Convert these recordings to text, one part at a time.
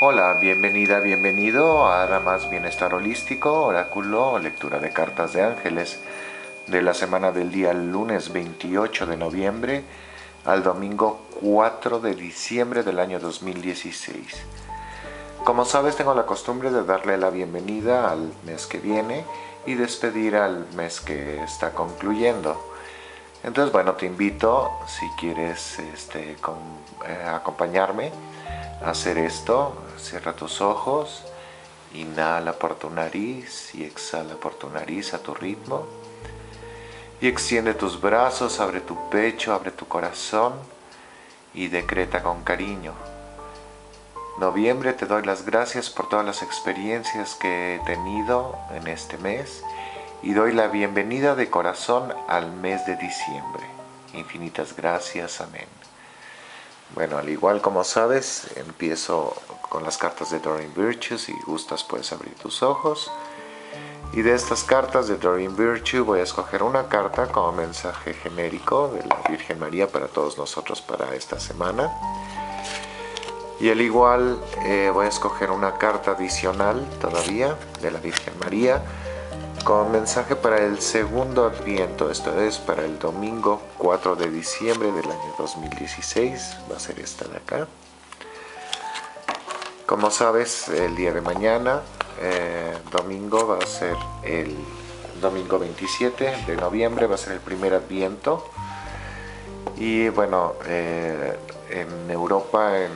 Hola, bienvenida, bienvenido a Adamas Bienestar Holístico, oráculo, lectura de cartas de ángeles de la semana del día lunes 28 de noviembre al domingo 4 de diciembre del año 2016. Como sabes, tengo la costumbre de darle la bienvenida al mes que viene y despedir al mes que está concluyendo. Entonces, bueno, te invito, si quieres acompañarme a hacer esto, cierra tus ojos, inhala por tu nariz y exhala por tu nariz a tu ritmo. Y extiende tus brazos, abre tu pecho, abre tu corazón y decreta con cariño. Noviembre, te doy las gracias por todas las experiencias que he tenido en este mes y doy la bienvenida de corazón al mes de diciembre. Infinitas gracias, amén. Bueno, al igual como sabes, empiezo con las cartas de Doreen Virtue. Si gustas, puedes abrir tus ojos. Y de estas cartas de Doreen Virtue voy a escoger una carta como mensaje genérico de la Virgen María para todos nosotros para esta semana. Y al igual voy a escoger una carta adicional todavía de la Virgen María como mensaje para el segundo adviento, esto es para el domingo 4 de diciembre del año 2016, va a ser esta de acá. Como sabes, el día de mañana, domingo, va a ser el domingo 27 de noviembre, va a ser el primer adviento. Y bueno, en Europa, en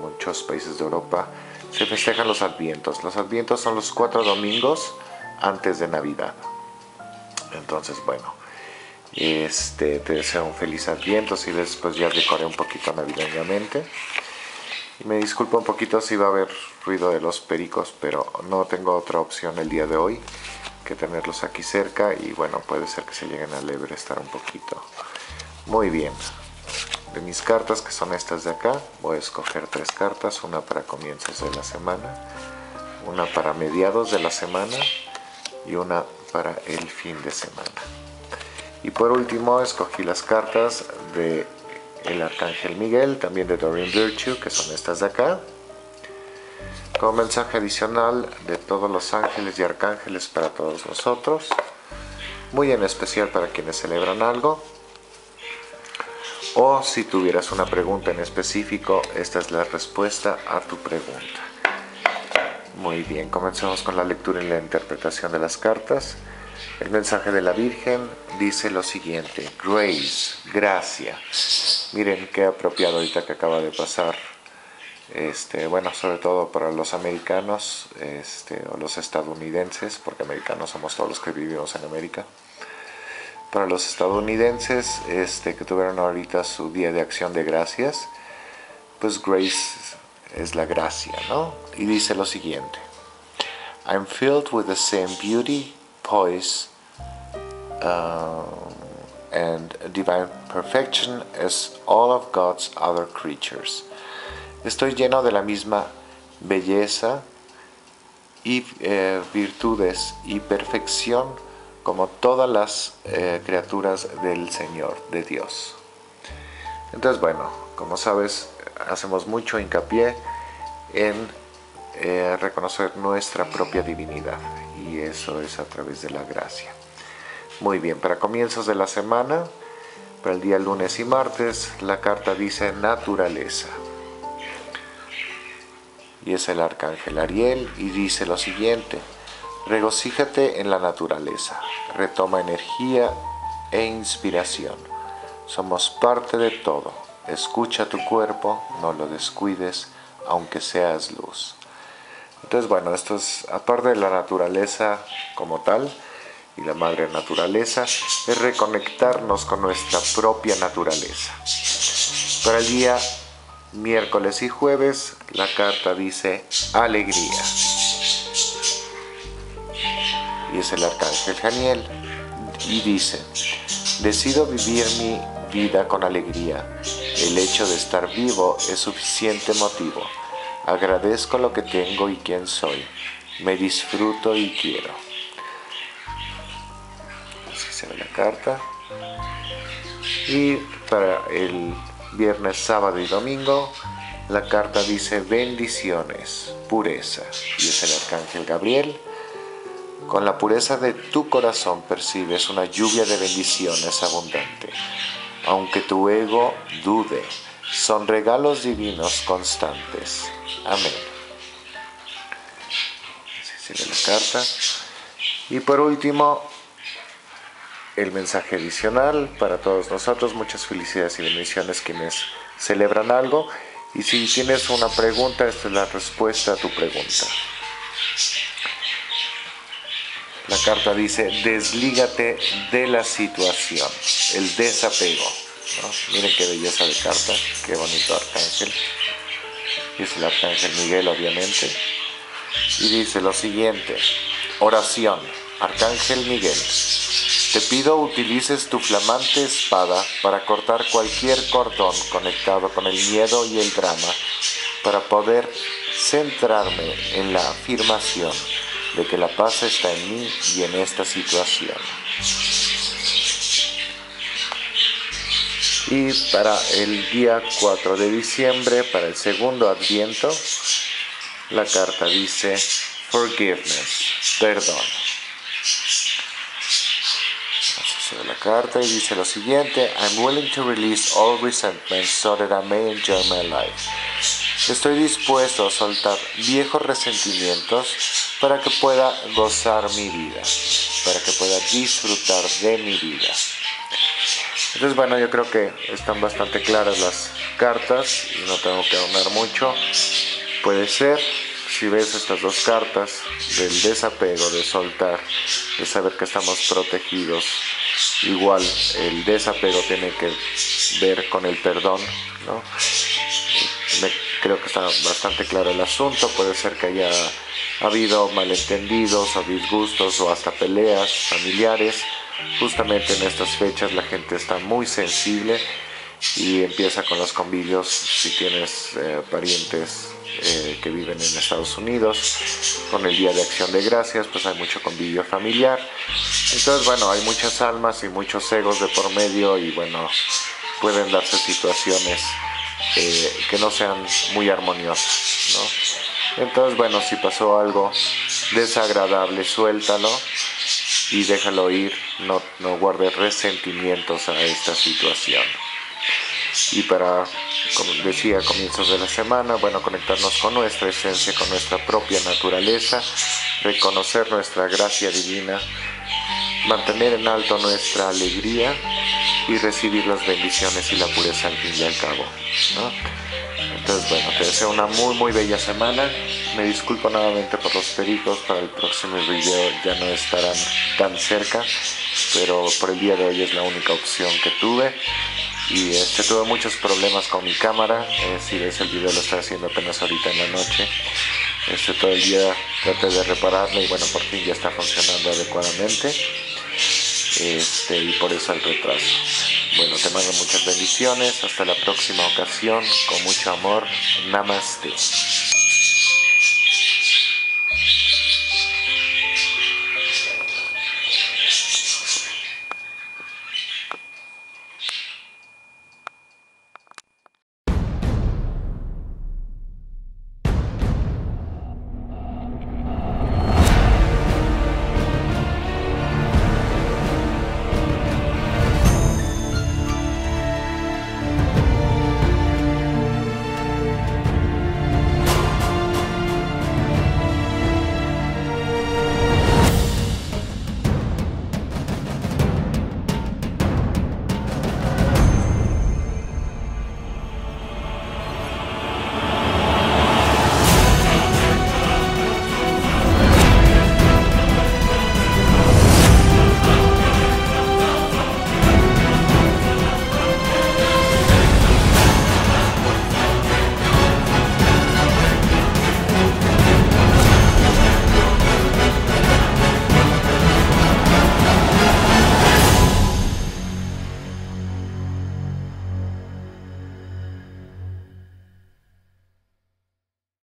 muchos países de Europa, se festejan los advientos. Los advientos son los 4 domingos antes de Navidad. Entonces, bueno, te deseo un feliz adviento. Si ves, pues ya decoré un poquito navideñamente. Y me disculpo un poquito si va a haber ruido de los pericos, pero no tengo otra opción el día de hoy que tenerlos aquí cerca y bueno, puede ser que se lleguen a estar un poquito. Muy bien, de mis cartas, que son estas de acá, voy a escoger 3 cartas, una para comienzos de la semana, una para mediados de la semana y una para el fin de semana. Y por último escogí las cartas de el Arcángel Miguel, también de Doreen Virtue, que son estas de acá, como mensaje adicional de todos los ángeles y arcángeles para todos nosotros, muy en especial para quienes celebran algo, o si tuvieras una pregunta en específico, esta es la respuesta a tu pregunta. Muy bien, comenzamos con la lectura y la interpretación de las cartas. El mensaje de la Virgen dice lo siguiente: Grace, gracia. Miren qué apropiado ahorita que acaba de pasar, bueno, sobre todo para los americanos, o los estadounidenses, porque americanos somos todos los que vivimos en América. Para los estadounidenses que tuvieron ahorita su Día de Acción de Gracias, pues Grace es la gracia, ¿no? Y dice lo siguiente: I'm filled with the same beauty, poise and divine perfection as all of God's other creatures. Estoy lleno de la misma belleza y virtudes y perfección como todas las criaturas del Señor, de Dios. Entonces, bueno, como sabes, hacemos mucho hincapié en reconocer nuestra propia divinidad. Y eso es a través de la gracia. Muy bien, para comienzos de la semana, para el día lunes y martes, la carta dice naturaleza. Y es el Arcángel Ariel y dice lo siguiente: regocíjate en la naturaleza, retoma energía e inspiración. Somos parte de todo, escucha tu cuerpo, no lo descuides, aunque seas luz. Entonces, bueno, esto es, aparte de la naturaleza como tal, y la madre naturaleza, es reconectarnos con nuestra propia naturaleza. Para el día miércoles y jueves, la carta dice alegría. Y es el Arcángel Haniel. Y dice: decido vivir mi vida con alegría. El hecho de estar vivo es suficiente motivo. Agradezco lo que tengo y quién soy. Me disfruto y quiero. Así se ve la carta. Y para el viernes, sábado y domingo, La carta dice bendiciones, pureza, y es el Arcángel Gabriel. Con la pureza de tu corazón percibes una lluvia de bendiciones abundante. Aunque tu ego dude, son regalos divinos constantes. Amén. Así sigue la carta. Y por último, el mensaje adicional para todos nosotros. Muchas felicidades y bendiciones quienes celebran algo. Y si tienes una pregunta, esta es la respuesta a tu pregunta. La carta dice, deslígate de la situación, el desapego, ¿no? Miren qué belleza de carta, qué bonito arcángel. Es el Arcángel Miguel, obviamente. Y dice lo siguiente, oración, Arcángel Miguel. Te pido utilices tu flamante espada para cortar cualquier cordón conectado con el miedo y el drama para poder centrarme en la afirmación de que la paz está en mí y en esta situación. Y para el día 4 de diciembre, para el segundo adviento, la carta dice forgiveness, perdón. De la carta y dice lo siguiente, I'm willing to release all resentment so that I may enjoy my life. Estoy dispuesto a soltar viejos resentimientos para que pueda gozar mi vida, para que pueda disfrutar de mi vida. Entonces, bueno, yo creo que están bastante claras las cartas y no tengo que ahondar mucho. Puede ser, si ves estas dos cartas del desapego, de soltar, de saber que estamos protegidos. Igual el desapego tiene que ver con el perdón, ¿no? Creo que está bastante claro el asunto. Puede ser que haya habido malentendidos o disgustos o hasta peleas familiares. Justamente en estas fechas la gente está muy sensible y empieza con los convivios. Si tienes parientes que viven en Estados Unidos, con el Día de Acción de Gracias, pues hay mucho convivio familiar. Entonces, bueno, hay muchas almas y muchos egos de por medio y, bueno, pueden darse situaciones que no sean muy armoniosas, ¿no? Entonces, bueno, si pasó algo desagradable, suéltalo y déjalo ir. No guardes resentimientos a esta situación. Y para, como decía, comienzos de la semana, bueno, conectarnos con nuestra esencia, con nuestra propia naturaleza, reconocer nuestra gracia divina, mantener en alto nuestra alegría y recibir las bendiciones y la pureza al fin y al cabo, ¿no? Entonces, bueno, te deseo una muy, muy bella semana. Me disculpo nuevamente por los pericos, para el próximo video ya no estarán tan cerca, pero por el día de hoy es la única opción que tuve. Y tuve muchos problemas con mi cámara. Si ves el video, lo estoy haciendo apenas ahorita en la noche. Todo el día traté de repararlo y, bueno, por fin ya está funcionando adecuadamente. Y por eso el retraso. Bueno, te mando muchas bendiciones. Hasta la próxima ocasión. Con mucho amor. Namaste.